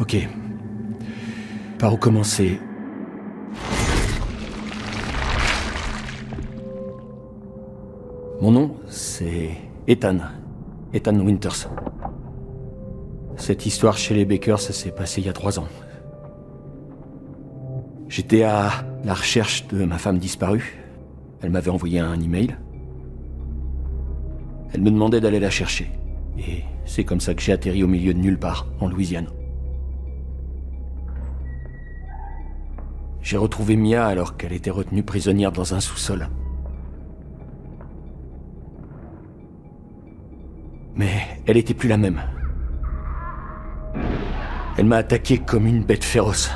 Ok. Par où commencer? Mon nom, c'est Ethan. Ethan Winters. Cette histoire chez les Baker, ça s'est passé il y a 3 ans. J'étais à la recherche de ma femme disparue. Elle m'avait envoyé un email. Elle me demandait d'aller la chercher. Et c'est comme ça que j'ai atterri au milieu de nulle part, en Louisiane. J'ai retrouvé Mia alors qu'elle était retenue prisonnière dans un sous-sol. Mais elle n'était plus la même. Elle m'a attaqué comme une bête féroce.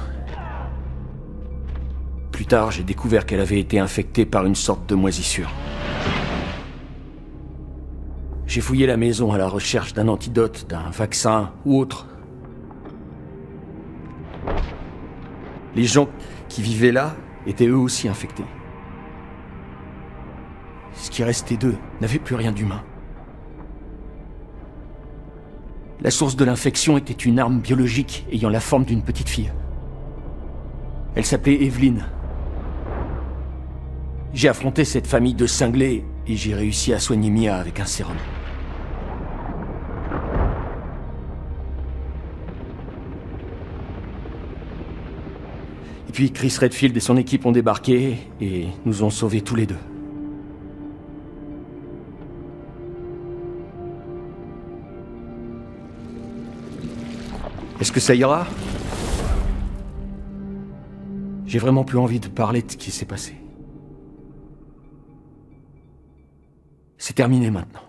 Plus tard, j'ai découvert qu'elle avait été infectée par une sorte de moisissure. J'ai fouillé la maison à la recherche d'un antidote, d'un vaccin ou autre. Les gens qui vivaient là étaient eux aussi infectés. Ce qui restait d'eux n'avait plus rien d'humain. La source de l'infection était une arme biologique ayant la forme d'une petite fille. Elle s'appelait Eveline. J'ai affronté cette famille de cinglés et j'ai réussi à soigner Mia avec un sérum. Et puis Chris Redfield et son équipe ont débarqué et nous ont sauvés tous les deux. Est-ce que ça ira? J'ai vraiment plus envie de parler de ce qui s'est passé. C'est terminé maintenant.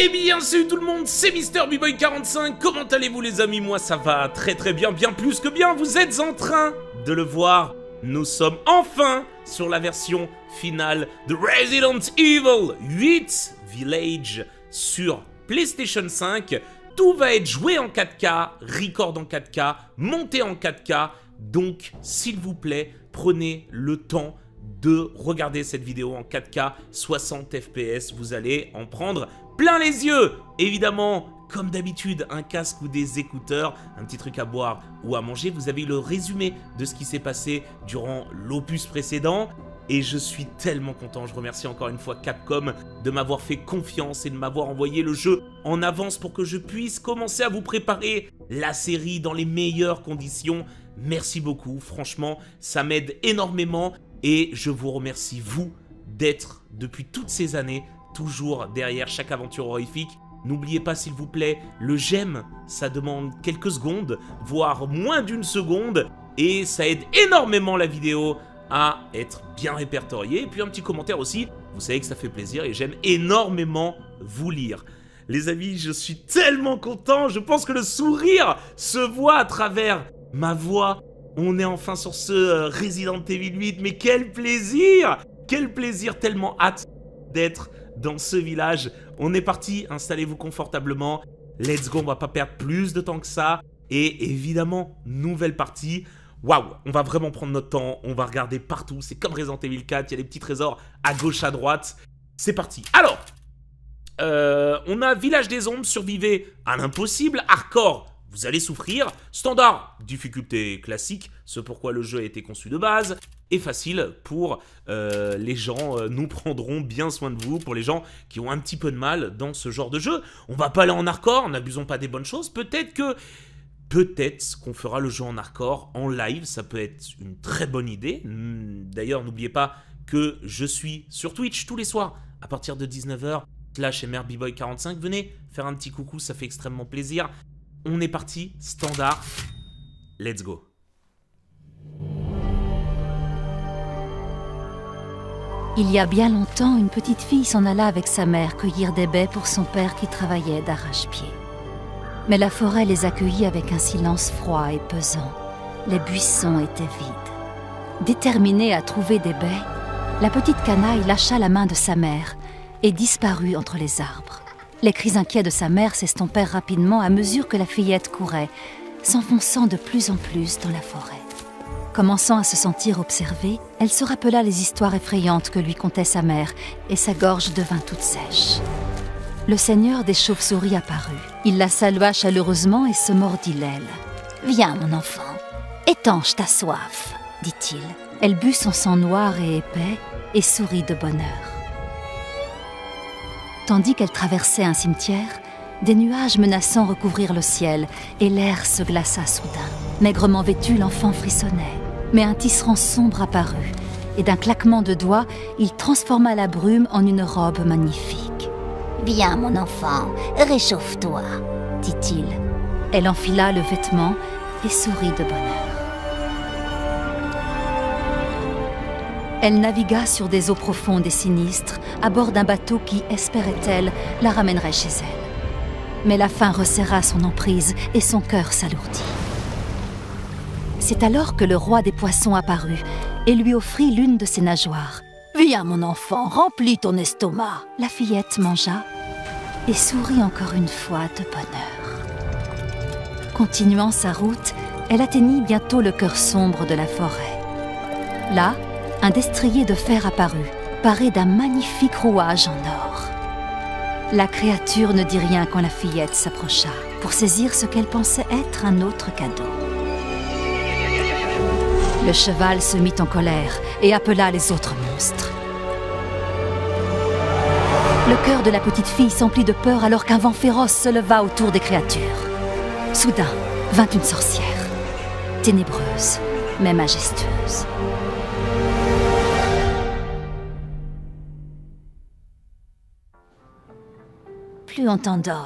Eh bien, salut tout le monde, c'est Mister B-Boy45. Comment allez-vous les amis? Moi ça va très très bien, bien plus que bien. Vous êtes en train de le voir. Nous sommes enfin sur la version finale de Resident Evil 8 Village sur PlayStation 5. Tout va être joué en 4K, record en 4K, monté en 4K. Donc, s'il vous plaît, prenez le temps de regarder cette vidéo en 4K 60 FPS. Vous allez en prendre plein les yeux. Évidemment, comme d'habitude, un casque ou des écouteurs, un petit truc à boire ou à manger. Vous avez le résumé de ce qui s'est passé durant l'opus précédent. Et je suis tellement content, je remercie encore une fois Capcom de m'avoir fait confiance et de m'avoir envoyé le jeu en avance pour que je puisse commencer à vous préparer la série dans les meilleures conditions. Merci beaucoup, franchement, ça m'aide énormément. Et je vous remercie, vous, d'être, depuis toutes ces années, toujours derrière chaque aventure horrifique. N'oubliez pas, s'il vous plaît, le j'aime, ça demande quelques secondes, voire moins d'une seconde, et ça aide énormément la vidéo à être bien répertoriée. Et puis un petit commentaire aussi, vous savez que ça fait plaisir et j'aime énormément vous lire. Les amis, je suis tellement content, je pense que le sourire se voit à travers ma voix. On est enfin sur ce Resident Evil 8, mais quel plaisir! Quel plaisir, tellement hâte d'être dans ce village. On est parti, installez-vous confortablement. Let's go, on va pas perdre plus de temps que ça. Et évidemment, nouvelle partie. Waouh, on va vraiment prendre notre temps, on va regarder partout. C'est comme Resident Evil 4, il y a des petits trésors à gauche, à droite. C'est parti. Alors, on a Village des Ombres, survivez à l'impossible. Hardcore, vous allez souffrir. Standard, difficulté classique, ce pourquoi le jeu a été conçu de base. Et facile pour les gens, nous prendrons bien soin de vous, pour les gens qui ont un petit peu de mal dans ce genre de jeu. On va pas aller en hardcore, n'abusons pas des bonnes choses, peut-être qu'on fera le jeu en hardcore, en live, ça peut être une très bonne idée. D'ailleurs, n'oubliez pas que je suis sur Twitch tous les soirs, à partir de 19h, /MrB-Boy45, venez faire un petit coucou, ça fait extrêmement plaisir. On est parti, standard, let's go. Il y a bien longtemps, une petite fille s'en alla avec sa mère cueillir des baies pour son père qui travaillait d'arrache-pied. Mais la forêt les accueillit avec un silence froid et pesant. Les buissons étaient vides. Déterminée à trouver des baies, la petite canaille lâcha la main de sa mère et disparut entre les arbres. Les cris inquiets de sa mère s'estompèrent rapidement à mesure que la fillette courait, s'enfonçant de plus en plus dans la forêt. Commençant à se sentir observée, elle se rappela les histoires effrayantes que lui contait sa mère, et sa gorge devint toute sèche. Le seigneur des chauves-souris apparut. Il la salua chaleureusement et se mordit l'aile. « Viens, mon enfant, étanche ta soif », dit-il. Elle but son sang noir et épais et sourit de bonheur. Tandis qu'elle traversait un cimetière, des nuages menaçants recouvrirent le ciel et l'air se glaça soudain. Maigrement vêtu, l'enfant frissonnait. Mais un tisserand sombre apparut et d'un claquement de doigts, il transforma la brume en une robe magnifique. « Viens, mon enfant, réchauffe-toi » dit-il. Elle enfila le vêtement et sourit de bonheur. Elle navigua sur des eaux profondes et sinistres, à bord d'un bateau qui, espérait-elle, la ramènerait chez elle. Mais la faim resserra son emprise et son cœur s'alourdit. C'est alors que le roi des poissons apparut et lui offrit l'une de ses nageoires. « Viens, mon enfant, remplis ton estomac !» La fillette mangea et sourit encore une fois de bonheur. Continuant sa route, elle atteignit bientôt le cœur sombre de la forêt. Là, un destrier de fer apparut, paré d'un magnifique rouage en or. La créature ne dit rien quand la fillette s'approcha, pour saisir ce qu'elle pensait être un autre cadeau. Le cheval se mit en colère et appela les autres monstres. Le cœur de la petite fille s'emplit de peur alors qu'un vent féroce se leva autour des créatures. Soudain, vint une sorcière, ténébreuse, mais majestueuse. Plus on t'en donne,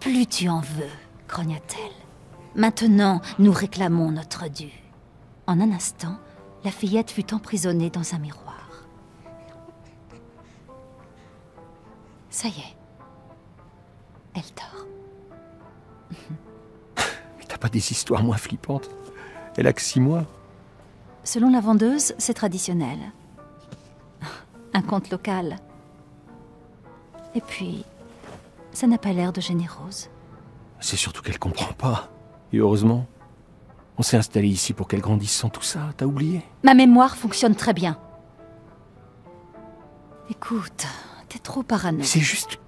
plus tu en veux, grogna-t-elle. Maintenant, nous réclamons notre dû. En un instant, la fillette fut emprisonnée dans un miroir. Ça y est. Elle dort. Mais t'as pas des histoires moins flippantes? Elle a que 6 mois. Selon la vendeuse, c'est traditionnel. Un conte local. Et puis... ça n'a pas l'air de gêner Rose. C'est surtout qu'elle comprend pas. Et heureusement, on s'est installé ici pour qu'elle grandisse sans tout ça, t'as oublié? Ma mémoire fonctionne très bien. Écoute, t'es trop parano. C'est juste...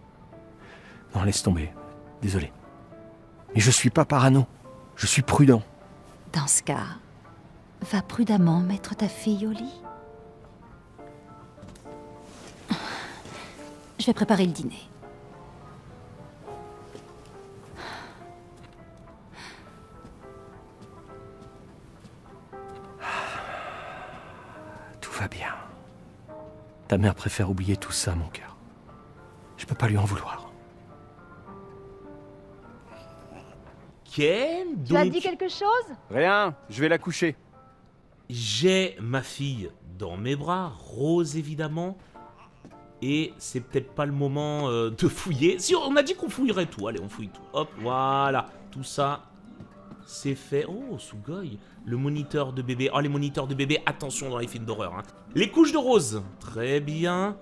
non, laisse tomber. Désolé. Mais je suis pas parano. Je suis prudent. Dans ce cas, va prudemment mettre ta fille au lit. Je vais préparer le dîner. Bien. Ta mère préfère oublier tout ça, mon cœur. Je peux pas lui en vouloir. Ken, donc... tu as dit quelque chose? Rien, je vais la coucher. J'ai ma fille dans mes bras, Rose évidemment. Et c'est peut-être pas le moment de fouiller. Si, on a dit qu'on fouillerait tout. Allez, on fouille tout. Hop, voilà. Tout ça, c'est fait. Oh, Sugoi. Le moniteur de bébé. Oh, les moniteurs de bébé, attention dans les films d'horreur. Hein. Les couches de Rose. Très bien.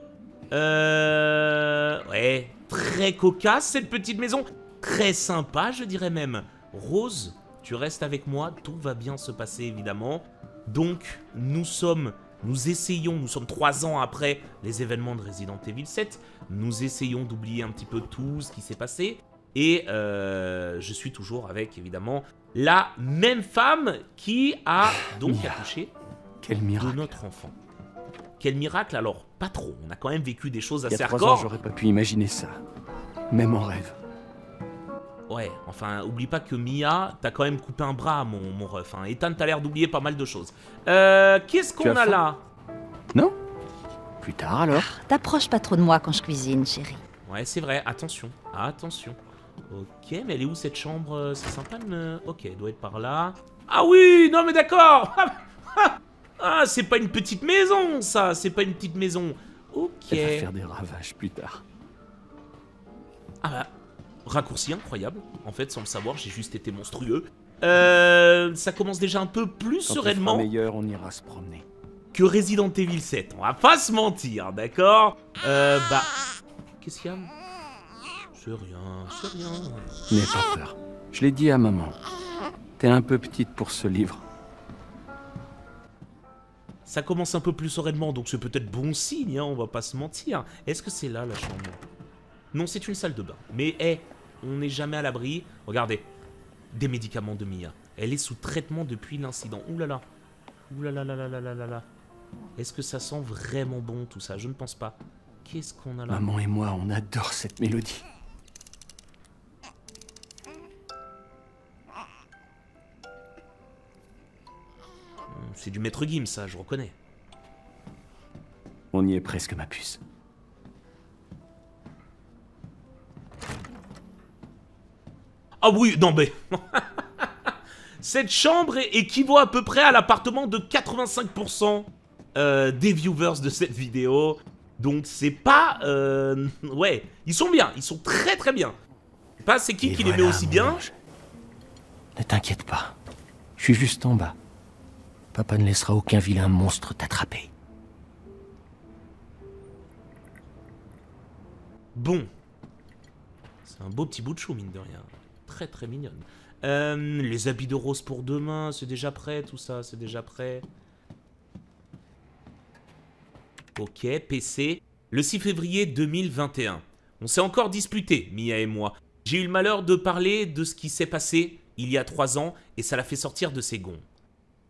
Ouais, très cocasse cette petite maison. Très sympa, je dirais même. Rose, tu restes avec moi. Tout va bien se passer, évidemment. Donc, nous sommes 3 ans après les événements de Resident Evil 7. Nous essayons d'oublier un petit peu tout ce qui s'est passé. Et je suis toujours avec, évidemment, la même femme qui a donc accouché de notre enfant. Quel miracle, alors pas trop. On a quand même vécu des choses assez hardcore. Il y a 3 ans, j'aurais pas pu imaginer ça. Même en rêve. Ouais, enfin, oublie pas que Mia, t'as quand même coupé un bras, mon ref. Hein. Ethan, t'as l'air d'oublier pas mal de choses. Qu'est-ce qu'on a là? Non? Plus tard, alors. Ah, t'approches pas trop de moi quand je cuisine, chérie. Ouais, c'est vrai. Attention. Attention. Ok, mais elle est où cette chambre? C'est sympa, mais... ok, elle doit être par là. Ah oui, non mais d'accord. Ah, c'est pas une petite maison, ça. C'est pas une petite maison. Ok. Elle va faire des ravages plus tard. Ah bah, raccourci incroyable. En fait, sans le savoir, j'ai juste été monstrueux. Ça commence déjà un peu plus sereinement. Meilleur, on ira se promener. Que Resident Evil 7, on va pas se mentir, d'accord? Bah... qu'est-ce qu'il y a? C'est rien, c'est rien. N'aie pas peur. Je l'ai dit à maman. T'es un peu petite pour ce livre. Ça commence un peu plus sereinement, donc c'est peut-être bon signe, hein, on va pas se mentir. Est-ce que c'est là, la chambre? Non, c'est une salle de bain. Mais, hey, on n'est jamais à l'abri. Regardez, des médicaments de Mia. Elle est sous traitement depuis l'incident. Ouh là là. Ouh là là là là là là là. Est-ce que ça sent vraiment bon, tout ça? Je ne pense pas. Qu'est-ce qu'on a là? Maman et moi, on adore cette mélodie. C'est du maître Gims, ça, je reconnais. On y est presque, ma puce. Ah oui, non mais... Cette chambre équivaut à peu près à l'appartement de 85% des viewers de cette vidéo. Donc c'est pas... Ouais, ils sont bien, ils sont très très bien. Je sais pas c'est qui voilà, les met aussi bien. Ange. Ne t'inquiète pas, je suis juste en bas. Papa ne laissera aucun vilain monstre t'attraper. Bon. C'est un beau petit bout de chou, mine de rien. Très très mignonne. Les habits de Rose pour demain, c'est déjà prêt, tout ça, c'est déjà prêt. Ok, PC. Le 6 février 2021. On s'est encore disputé, Mia et moi. J'ai eu le malheur de parler de ce qui s'est passé il y a 3 ans et ça l'a fait sortir de ses gonds.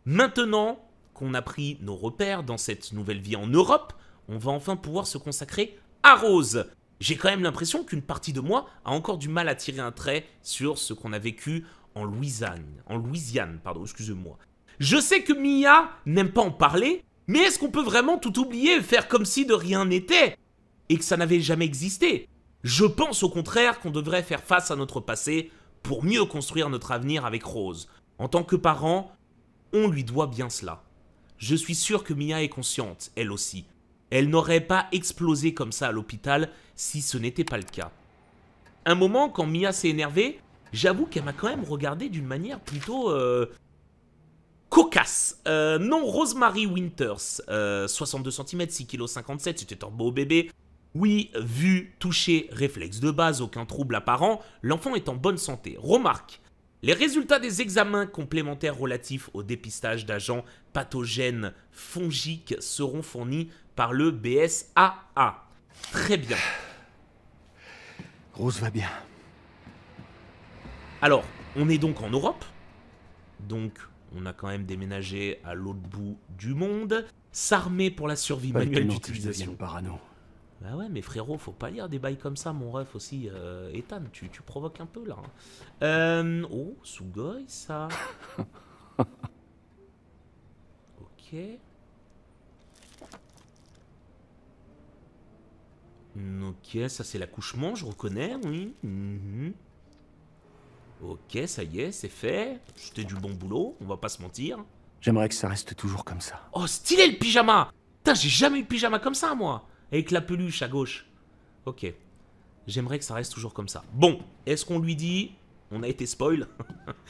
Maintenant qu'on a pris nos repères dans cette nouvelle vie en Europe, on va enfin pouvoir se consacrer à Rose. J'ai quand même l'impression qu'une partie de moi a encore du mal à tirer un trait sur ce qu'on a vécu en Louisiane. Excusez-moi. Je sais que Mia n'aime pas en parler, mais est-ce qu'on peut vraiment tout oublier et faire comme si de rien n'était et que ça n'avait jamais existé? Je pense au contraire qu'on devrait faire face à notre passé pour mieux construire notre avenir avec Rose. En tant que parents, on lui doit bien cela. Je suis sûr que Mia est consciente, elle aussi. Elle n'aurait pas explosé comme ça à l'hôpital si ce n'était pas le cas. Un moment, quand Mia s'est énervée, j'avoue qu'elle m'a quand même regardé d'une manière plutôt... cocasse. Non, Rosemary Winters, 62 cm, 6,57 kg, c'était un beau bébé. Oui, vu, touché, réflexe de base, aucun trouble apparent, l'enfant est en bonne santé. Remarque. Les résultats des examens complémentaires relatifs au dépistage d'agents pathogènes fongiques seront fournis par le BSAA. Très bien. Rose va bien. Alors, on est donc en Europe. Donc, on a quand même déménagé à l'autre bout du monde. S'armer pour la survie manuelle d'utilisation. Bah ouais, mais frérot, faut pas lire des bails comme ça, mon ref aussi. Ethan, tu provoques un peu, là. Oh, Sugoi, ça. Ok. Ok, ça c'est l'accouchement, je reconnais, oui. Ok, ça y est, c'est fait. C'était du bon boulot, on va pas se mentir. J'aimerais que ça reste toujours comme ça. Oh, stylé le pyjama! Putain, j'ai jamais eu de pyjama comme ça, moi! Avec la peluche à gauche. Ok. J'aimerais que ça reste toujours comme ça. Bon, est-ce qu'on lui dit... On a été spoil.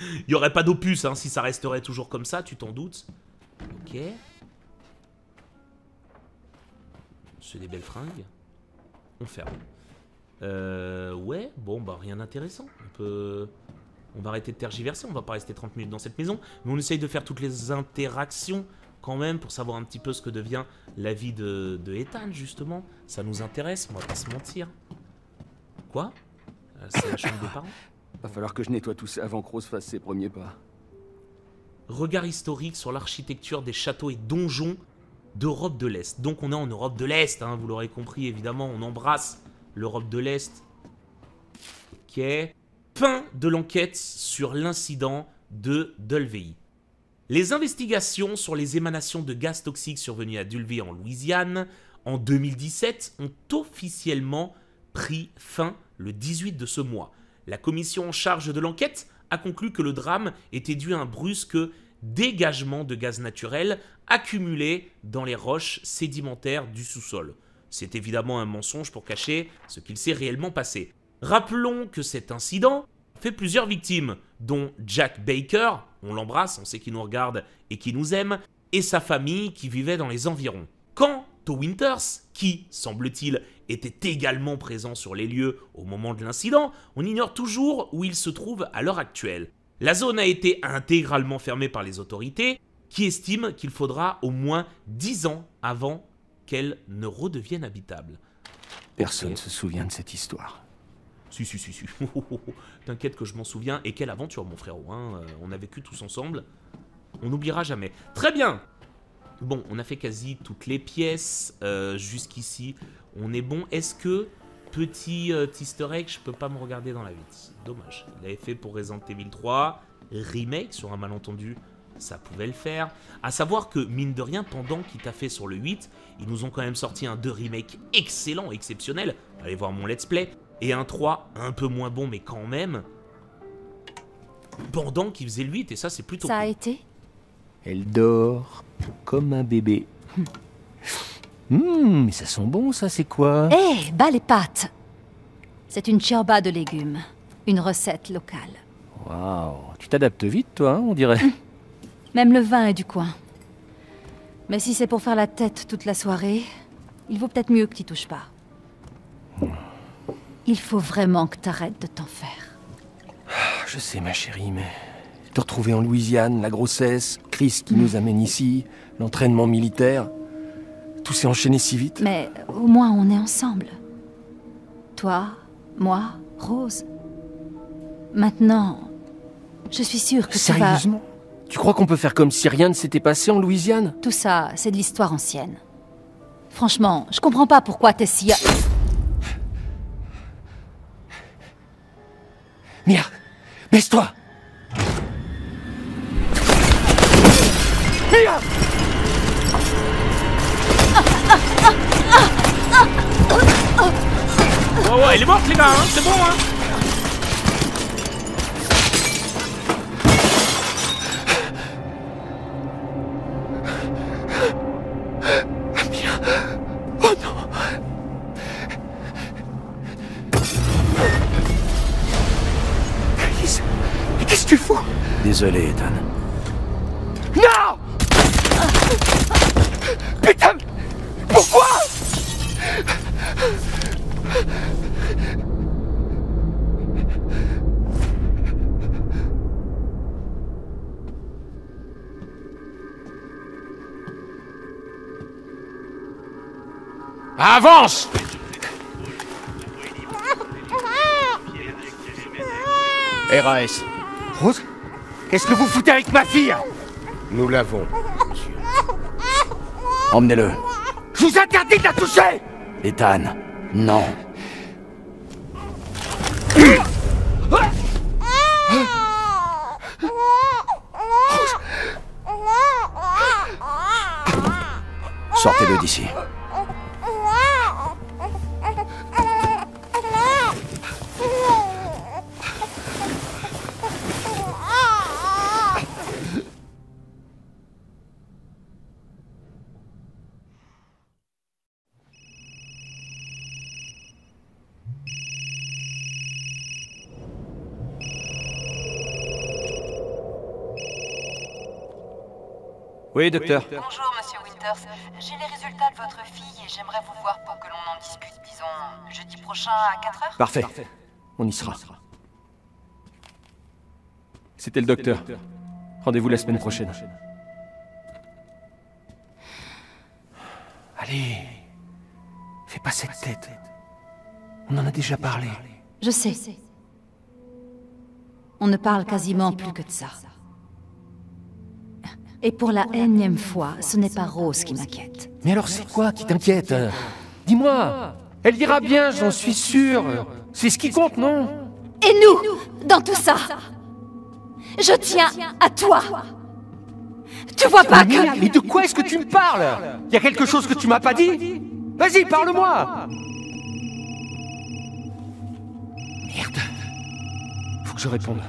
Il n'y aurait pas d'opus hein, si ça resterait toujours comme ça, tu t'en doutes. Ok. C'est des belles fringues. On ferme. Ouais, bon, bah rien d'intéressant. On va arrêter de tergiverser, on va pas rester 30 minutes dans cette maison. Mais on essaye de faire toutes les interactions... quand même, pour savoir un petit peu ce que devient la vie de Ethan, justement. Ça nous intéresse, on va pas se mentir. Quoi? C'est la chambre des parents? Va falloir que je nettoie tout ça avant que Rose fasse ses premiers pas. Regard historique sur l'architecture des châteaux et donjons d'Europe de l'Est. Donc on est en Europe de l'Est, hein, vous l'aurez compris, évidemment, on embrasse l'Europe de l'Est. Ok. Fin de l'enquête sur l'incident de Dulvey. Les investigations sur les émanations de gaz toxiques survenues à Dulvey en Louisiane en 2017 ont officiellement pris fin le 18 de ce mois. La commission en charge de l'enquête a conclu que le drame était dû à un brusque dégagement de gaz naturel accumulé dans les roches sédimentaires du sous-sol. C'est évidemment un mensonge pour cacher ce qu'il s'est réellement passé. Rappelons que cet incident fait plusieurs victimes, dont Jack Baker, on l'embrasse, on sait qu'il nous regarde et qu'il nous aime, et sa famille qui vivait dans les environs. Quant aux Winters, qui, semble-t-il, étaient également présents sur les lieux au moment de l'incident, on ignore toujours où ils se trouvent à l'heure actuelle. La zone a été intégralement fermée par les autorités, qui estiment qu'il faudra au moins 10 ans avant qu'elle ne redevienne habitable. Personne ne se souvient de cette histoire. Si. T'inquiète que je m'en souviens, et quelle aventure mon frérot, hein. On a vécu tous ensemble, on n'oubliera jamais. Très bien. Bon, on a fait quasi toutes les pièces jusqu'ici, on est bon. Est-ce que, petit easter egg, je peux pas me regarder dans la vitre? Dommage, il l'avait fait pour Resident Evil 3, remake sur un malentendu, ça pouvait le faire. À savoir que, mine de rien, pendant qu'il t'a fait sur le 8, ils nous ont quand même sorti un 2 remake excellent, exceptionnel, allez voir mon let's play, et un 3 un peu moins bon, mais quand même, pendant qu'il faisait le 8, et ça c'est plutôt... Ça a été ? Elle dort comme un bébé. Mais ça sent bon, ça, c'est quoi? Eh, bas les pâtes. C'est une ciorba de légumes, une recette locale. Waouh, tu t'adaptes vite, toi, hein, on dirait. Même le vin est du coin. Mais si c'est pour faire la tête toute la soirée, il vaut peut-être mieux que t'y touches pas. Il faut vraiment que t'arrêtes de t'en faire. Je sais, ma chérie, mais... Te retrouver en Louisiane, la grossesse, Chris qui nous amène ici, l'entraînement militaire... Tout s'est enchaîné si vite. Mais au moins on est ensemble. Toi, moi, Rose. Maintenant, je suis sûre que ça va... Sérieusement? Tu crois qu'on peut faire comme si rien ne s'était passé en Louisiane? Tout ça, c'est de l'histoire ancienne. Franchement, je comprends pas pourquoi t'es si... Mia, baisse-toi! Mia! Oh ouais, elle est morte les gars, hein, c'est bon hein. Qu'est-ce que tu fous? Désolé Ethan. Non! Putain! Pourquoi? Avance! RAS. Rose? Qu'est-ce que vous foutez avec ma fille? Nous l'avons. Emmenez-le. Je vous interdis de la toucher! Ethan, non. Sortez-le d'ici. Oui, docteur. Bonjour, monsieur Winters. J'ai les résultats de votre fille et j'aimerais vous voir pour que l'on en discute, disons, jeudi prochain à 4 h. Parfait. On y sera. C'était le docteur. Rendez-vous la semaine prochaine. Allez. Fais pas cette tête. On en a déjà parlé. Je sais. On ne parle quasiment plus que de ça. Et pour la énième fois, ce n'est pas Rose qui m'inquiète. Mais alors c'est quoi qui t'inquiète? Dis-moi. Elle dira bien, j'en suis sûr. C'est ce qui compte, non? Et nous, dans tout ça, je tiens à toi. Tu vois pas que... Mais de quoi est-ce que tu me parles? Y a quelque chose que tu m'as pas dit? Vas-y, parle-moi. Merde. Faut que je réponde.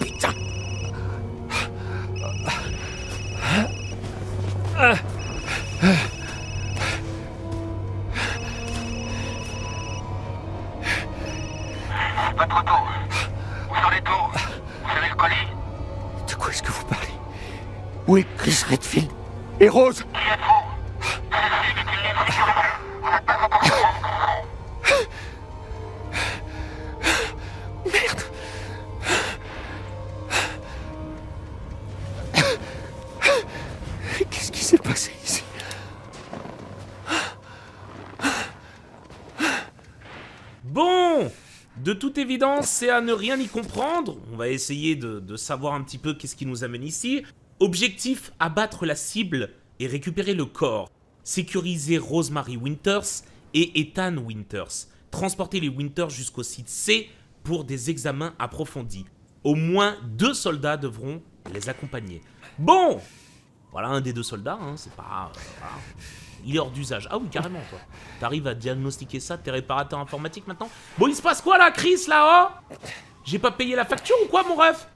Putain. Où est Chris Redfield? Et Rose? Merde. Qu'est-ce qui s'est passé ici? Bon, de toute évidence, c'est à ne rien y comprendre. On va essayer de savoir un petit peu qu'est-ce qui nous amène ici. Objectif, abattre la cible et récupérer le corps. Sécuriser Rosemary Winters et Ethan Winters. Transporter les Winters jusqu'au site C pour des examens approfondis. Au moins 2 soldats devront les accompagner. Bon, voilà un des 2 soldats, hein, c'est pas... voilà. Il est hors d'usage. Ah oui, carrément, toi. T'arrives à diagnostiquer ça, t'es réparateur informatique maintenant? Bon, il se passe quoi là, Chris, là, oh? J'ai pas payé la facture ou quoi, mon ref?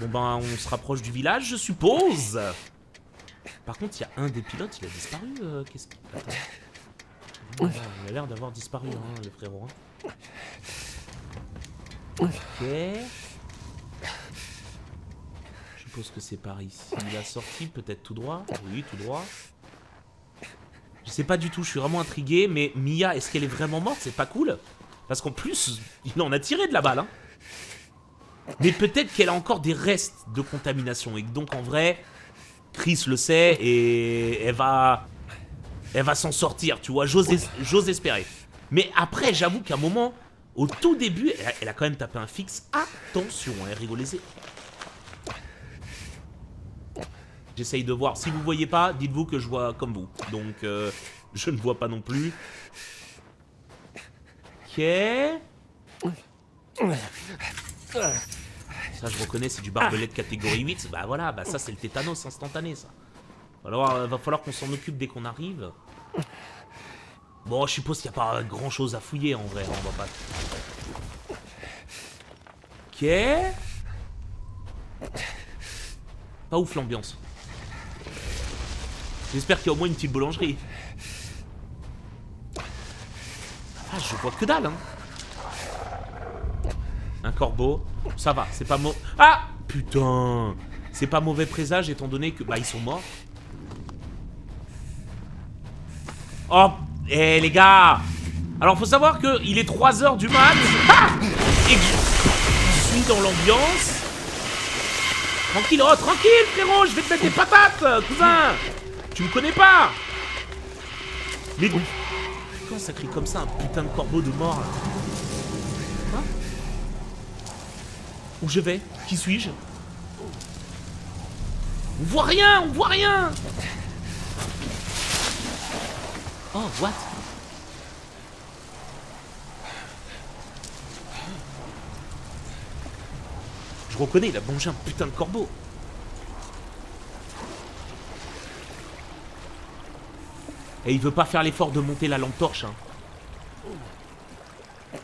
Bon ben, on se rapproche du village, je suppose. Par contre, il y a un des pilotes, il a disparu. Qu'est-ce qu'il... Attends. Bon, là, il a l'air d'avoir disparu, hein, le frérot. Hein. Ok. Je suppose que c'est par ici. La sortie, peut-être tout droit. Oui, tout droit. Je sais pas du tout, je suis vraiment intrigué. Mais Mia, est-ce qu'elle est vraiment morte? C'est pas cool. Parce qu'en plus, il en a tiré de la balle, hein. Mais peut-être qu'elle a encore des restes de contamination et que donc en vrai, Chris le sait et elle va s'en sortir, tu vois, j'ose espérer. Mais après, j'avoue qu'à un moment, au tout début, elle a quand même tapé un fixe. Attention, hein, rigolez-y. J'essaye de voir. Si vous voyez pas, dites-vous que je vois comme vous. Donc, je ne vois pas non plus. Ok. Ça, je reconnais, c'est du barbelet de catégorie 8. Bah voilà, bah ça, c'est le tétanos instantané, ça. Alors, va falloir qu'on s'en occupe dès qu'on arrive. Bon, je suppose qu'il n'y a pas grand-chose à fouiller, en vrai. On va pas... Ok. Pas ouf, l'ambiance. J'espère qu'il y a au moins une petite boulangerie. Ah, je vois que dalle, hein. Un corbeau, ça va, c'est pas mauvais... Ah putain, c'est pas mauvais présage étant donné que... Bah ils sont morts. Oh, eh les gars. Alors faut savoir que il est 3 h du mat. Ah, et que je suis dans l'ambiance. Tranquille, oh tranquille frérot, je vais te mettre des patates, cousin. Tu me connais pas. Mais... Quand ça crie comme ça, un putain de corbeau de mort là. Où je vais? Qui suis-je? On voit rien! On voit rien! Oh, what? Je reconnais, il a mangé un putain de corbeau. Et il veut pas faire l'effort de monter la lampe torche, hein.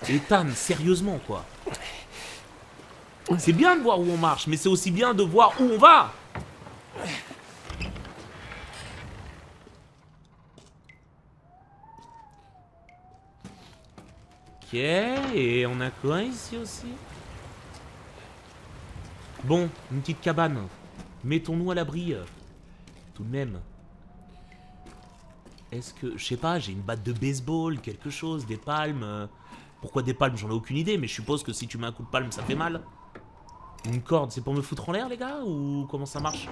Ethan, sérieusement, quoi. C'est bien de voir où on marche, mais c'est aussi bien de voir où on va. Ok, et on a quoi ici aussi? Bon, une petite cabane. Mettons-nous à l'abri. Tout de même. Est-ce que... Je sais pas, j'ai une batte de baseball, quelque chose, des palmes. Pourquoi des palmes? J'en ai aucune idée, mais je suppose que si tu mets un coup de palme, ça fait mal. Une corde, c'est pour me foutre en l'air, les gars? Ou comment ça marche?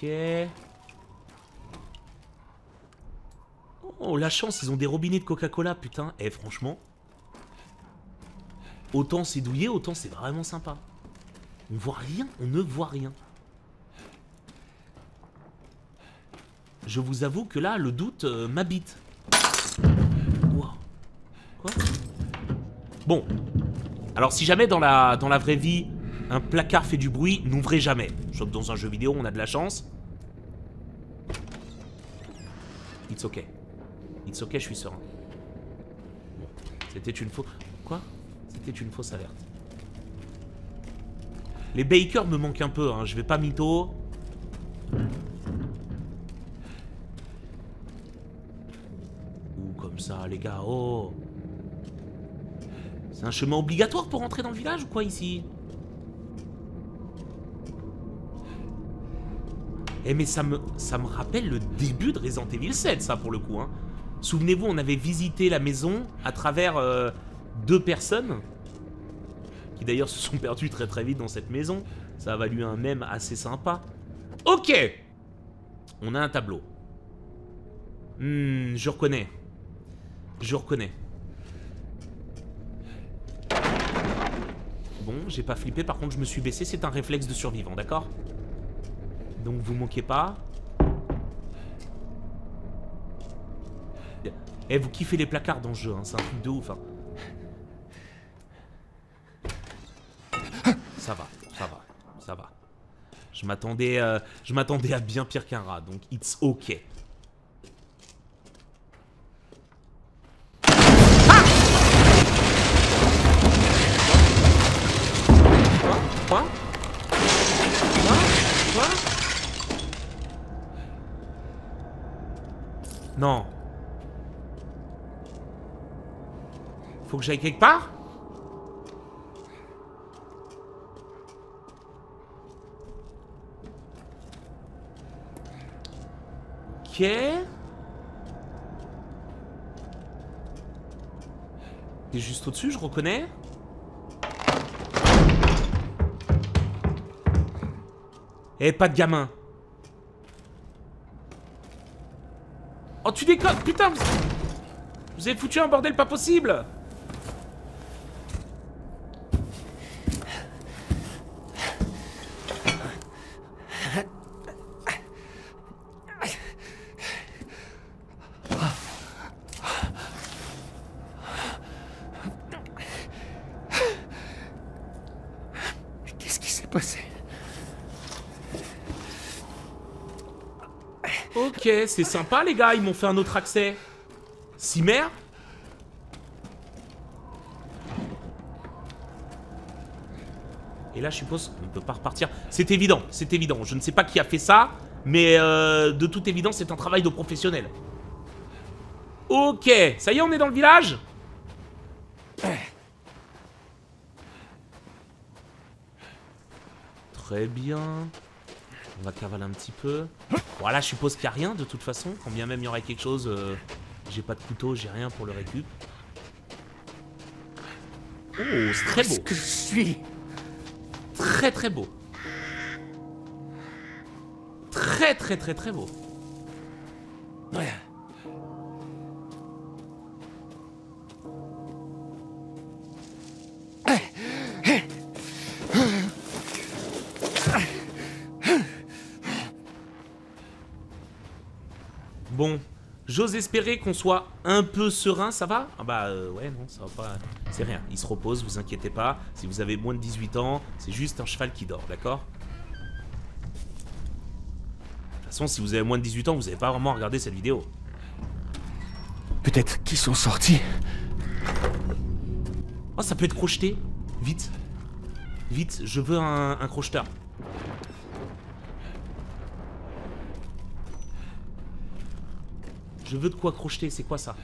Ok. Oh, la chance, ils ont des robinets de Coca-Cola, putain. Eh, franchement. Autant c'est douillé, autant c'est vraiment sympa. On voit rien, on ne voit rien. Je vous avoue que là, le doute m'habite. Wow. Quoi? Bon. Alors si jamais dans la vraie vie, un placard fait du bruit, n'ouvrez jamais. Sauf dans un jeu vidéo, on a de la chance. It's ok. It's ok, je suis serein. Bon, c'était une fausse... Quoi? C'était une fausse alerte. Les Baker me manquent un peu, hein. Je vais pas mytho. Ou comme ça, les gars, oh. C'est un chemin obligatoire pour rentrer dans le village ou quoi ici? Eh mais ça me rappelle le début de Resident Evil 7 ça pour le coup hein. Souvenez-vous, on avait visité la maison à travers deux personnes qui d'ailleurs se sont perdues très très vite dans cette maison. Ça a valu un mème assez sympa. Ok. On a un tableau. Je reconnais. Je reconnais. Bon, j'ai pas flippé, par contre je me suis baissé, c'est un réflexe de survivant, d'accord? Donc vous manquez pas. Eh, vous kiffez les placards dans le jeu, hein, c'est un truc de ouf. Hein. Ça va, ça va, ça va. Je m'attendais à bien pire qu'un rat, donc it's ok. Non. Faut que j'aille quelque part? Ok. C'est juste au-dessus, je reconnais. Eh, pas de gamin. Oh, tu déconnes, putain! Vous avez foutu un bordel pas possible! Qu'est-ce qui s'est passé? Ok, c'est sympa les gars, ils m'ont fait un autre accès. Cimère. Et là, je suppose qu'on ne peut pas repartir. C'est évident, c'est évident. Je ne sais pas qui a fait ça, mais de toute évidence, c'est un travail de professionnel. Ok, ça y est, on est dans le village. Très bien. On va cavaler un petit peu. Voilà, je suppose qu'il n'y a rien de toute façon. Quand bien même il y aurait quelque chose, j'ai pas de couteau, j'ai rien pour le récup. Oh, c'est très beau. Qu'est-ce que je suis? Très très beau. Très très très très beau. Ouais. Bon, j'ose espérer qu'on soit un peu serein, ça va? Ah bah ouais, non, ça va pas. C'est rien, il se repose, vous inquiétez pas. Si vous avez moins de 18 ans, c'est juste un cheval qui dort, d'accord? De toute façon, si vous avez moins de 18 ans, vous n'avez pas vraiment regardé cette vidéo. Peut-être qu'ils sont sortis. Oh, ça peut être crocheté. Vite. Vite, je veux un crocheteur. Je veux de quoi crocheter, c'est quoi ça?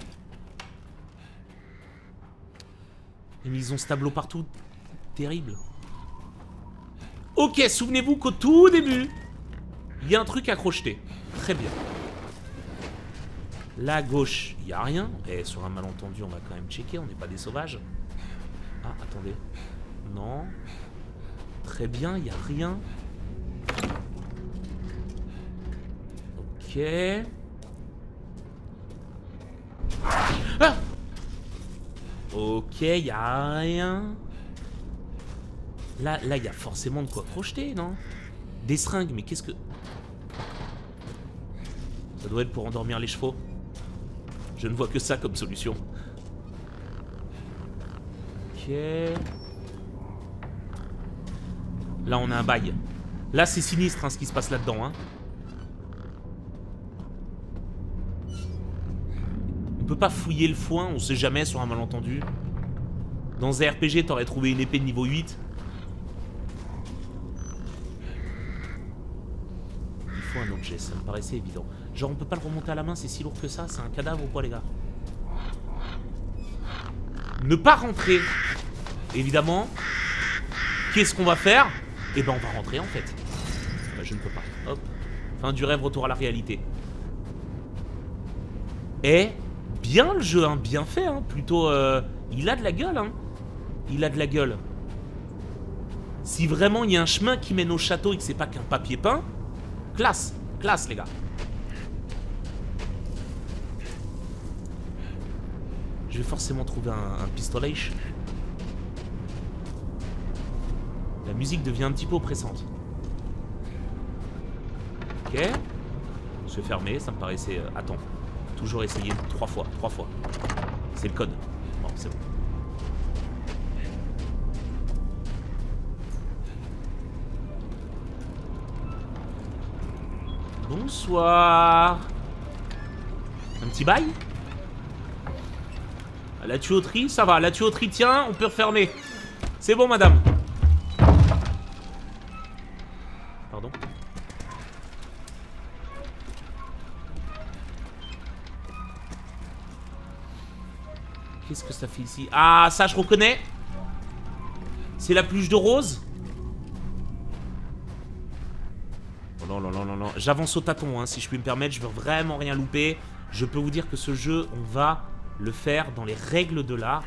Mais ils ont ce tableau partout. Terrible. Ok, souvenez-vous qu'au tout début, il y a un truc à crocheter. Très bien. La gauche, il n'y a rien. Et sur un malentendu, on va quand même checker, on n'est pas des sauvages. Ah, attendez. Non. Très bien, il n'y a rien. Ok. Ah! Ok, y a rien. Là, y a forcément de quoi crocheter, non? Des seringues, mais qu'est-ce que... Ça doit être pour endormir les chevaux. Je ne vois que ça comme solution. Ok. Là, on a un bail. Là, c'est sinistre hein, ce qui se passe là-dedans, hein. On peut pas fouiller le foin, on sait jamais sur un malentendu. Dans un RPG, t'aurais trouvé une épée de niveau 8. Il faut un objet, ça me paraissait évident. Genre on peut pas le remonter à la main, c'est si lourd que ça, c'est un cadavre ou quoi les gars? Ne pas rentrer. évidemment. Qu'est-ce qu'on va faire? Eh ben on va rentrer en fait. Je ne peux pas. Hop. Fin du rêve, retour à la réalité. Eh, bien le jeu, hein, bien fait, hein. Plutôt, il a de la gueule, hein. Il a de la gueule. Si vraiment il y a un chemin qui mène au château et que c'est pas qu'un papier peint, classe, classe les gars. Je vais forcément trouver un pistolet. La musique devient un petit peu oppressante. Ok. Se fermer, ça me paraissait... Attends. Toujours essayer 3 fois. C'est le code. Bon, c'est bon. Bonsoir. Un petit bail? La tuyauterie, ça va. La tuyauterie, tiens, on peut refermer. C'est bon, madame. Pardon. Qu'est-ce que ça fait ici? Ah, ça, je reconnais. C'est la pluche de rose. Oh non, non, non, non, non. J'avance au tâton, hein, si je puis me permettre. Je veux vraiment rien louper. Je peux vous dire que ce jeu, on va... le faire dans les règles de l'art.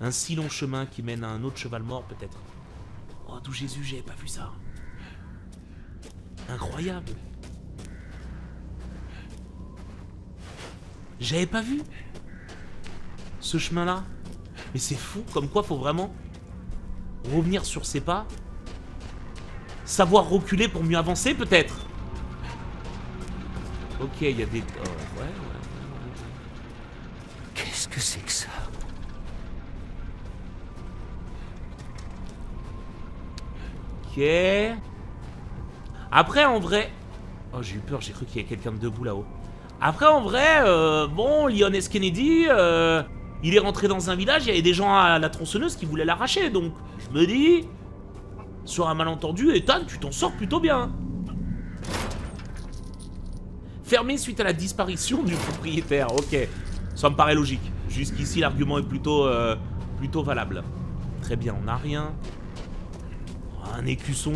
Un si long chemin qui mène à un autre cheval mort, peut-être. Oh, d'où Jésus, j'avais pas vu ça. Incroyable. J'avais pas vu ce chemin-là. Mais c'est fou, comme quoi faut vraiment revenir sur ses pas. Savoir reculer pour mieux avancer, peut-être. Ok, il y a des... Oh, ouais. Qu'est-ce que c'est que ça? Ok. Après, en vrai... Oh, j'ai eu peur, j'ai cru qu'il y avait quelqu'un de debout là-haut. Après, en vrai, bon, Leon S. Kennedy, il est rentré dans un village, il y avait des gens à la tronçonneuse qui voulaient l'arracher, donc je me dis... Sur un malentendu, Ethan, tu t'en sors plutôt bien. Fermé suite à la disparition du propriétaire, ok. Ça me paraît logique. Jusqu'ici, l'argument est plutôt, plutôt valable. Très bien, on n'a rien. Oh, un écusson.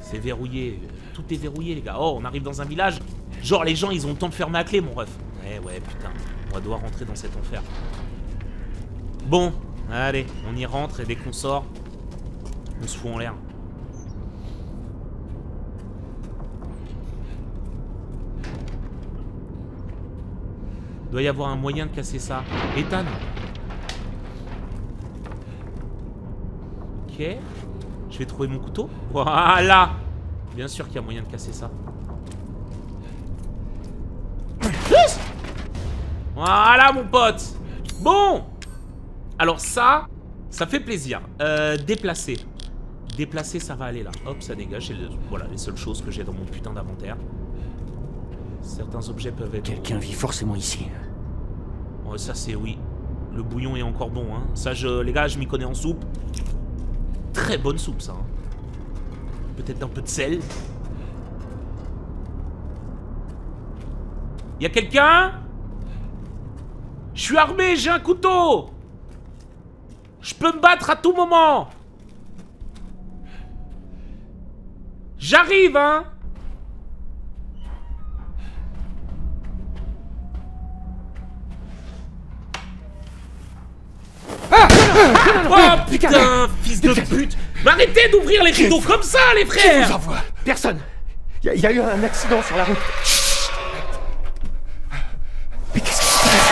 C'est verrouillé. Tout est verrouillé, les gars. Oh, on arrive dans un village. Genre, les gens, ils ont le temps de fermer à clé, mon ref. Ouais, putain. On va devoir rentrer dans cet enfer. Bon, allez, on y rentre et dès qu'on sort, on se fout en l'air. Il doit y avoir un moyen de casser ça. Ethan. Ok. Je vais trouver mon couteau. Voilà. Bien sûr qu'il y a moyen de casser ça. Voilà, mon pote. Bon. Alors ça, ça fait plaisir. Déplacer. Déplacer, ça va aller là. Hop, ça dégage. Voilà, les seules choses que j'ai dans mon putain d'inventaire. Certains objets peuvent être... Quelqu'un vit forcément ici. Oh, ça c'est oui. Le bouillon est encore bon, hein. Ça, les gars, je m'y connais en soupe. Très bonne soupe, ça. Hein. Peut-être un peu de sel. Y'a quelqu'un? Je suis armé, j'ai un couteau. Je peux me battre à tout moment. J'arrive, hein. Oh putain, fils de pute! M'arrêtez d'ouvrir les rideaux comme ça, les frères! Qui vous envoie? Personne! Il y a eu un accident sur la route. Chut. Mais qu'est-ce qui se passe?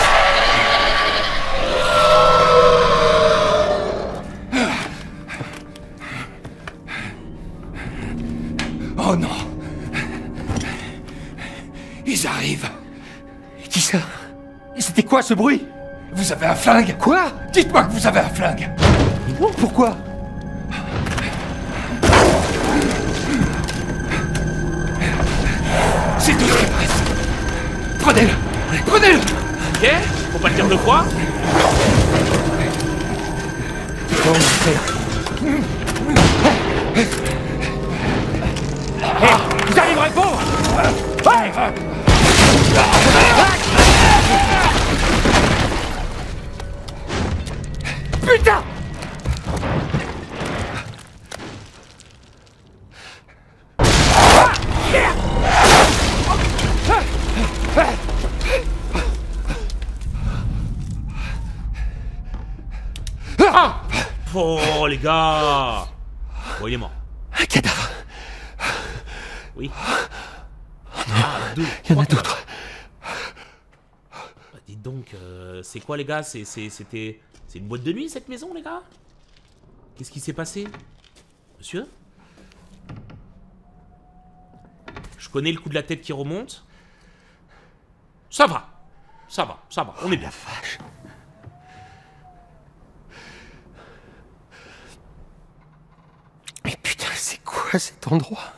Oh non! Ils arrivent! Qui ça? C'était quoi ce bruit? Vous avez un flingue? Quoi? Dites-moi que vous avez un flingue! Pourquoi? C'est tout ce qui reste. Prenez-le. Prenez-le. Ok. Faut pas le dire de quoi. Vous allez me répondre. Ouais. les gars. Bon, il est mort. Un cadavre. Oui. Il y en a d'autres. Bah, dites donc, c'est quoi les gars? C'était... C'est une boîte de nuit cette maison les gars? Qu'est-ce qui s'est passé? Monsieur? Je connais le coup de la tête qui remonte. Ça va. Ça va, ça va, on est bien. Oh, la vache. Mais putain, c'est quoi cet endroit?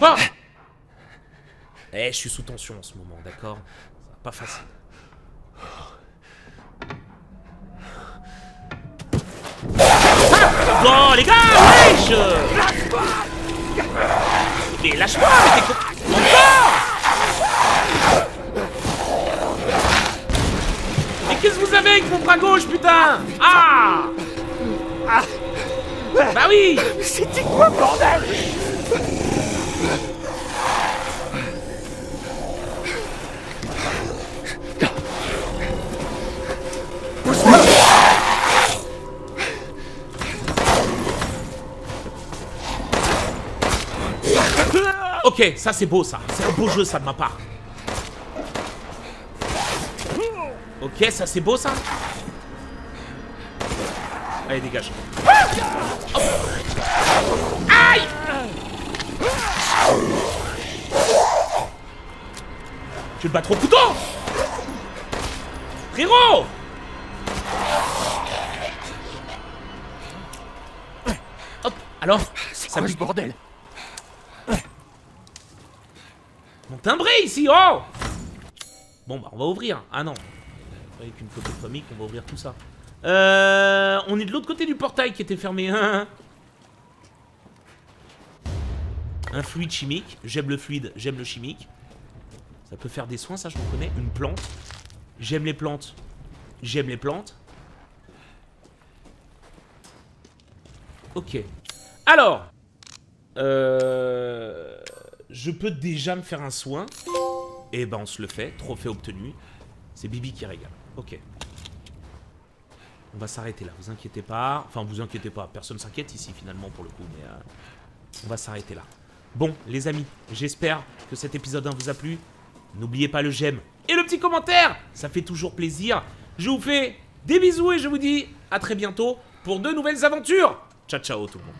Ah! Eh, je suis sous tension en ce moment, d'accord? Pas facile. Ah! Bon, les gars, wesh! Mais lâche-moi, mais t'es con... Mais qu'est-ce que vous avez avec mon bras gauche, putain? Ah! Bah oui! C'était quoi, bordel? Ok, ça c'est beau ça, c'est un beau jeu ça de ma part. Ok, ça c'est beau ça. Allez, dégage. Oh. Aïe! Je vais te battre au couteau! Frérot! Hop, alors? C'est quoi ce bordel? Mon timbré ici, oh! Bon bah on va ouvrir, ah non. Avec une photo de famille, on va ouvrir tout ça. On est de l'autre côté du portail qui était fermé. Un fluide chimique, j'aime le fluide, j'aime le chimique. Ça peut faire des soins, ça je reconnais. Une plante, j'aime les plantes, j'aime les plantes. Ok. Alors... Je peux déjà me faire un soin. Et ben on se le fait. Trophée obtenu. C'est Bibi qui régale. Ok. On va s'arrêter là. Vous inquiétez pas. Enfin, vous inquiétez pas. Personne s'inquiète ici finalement pour le coup. Mais on va s'arrêter là. Bon, les amis. J'espère que cet épisode 1 vous a plu. N'oubliez pas le j'aime et le petit commentaire. Ça fait toujours plaisir. Je vous fais des bisous et je vous dis à très bientôt pour de nouvelles aventures. Ciao, ciao tout le monde.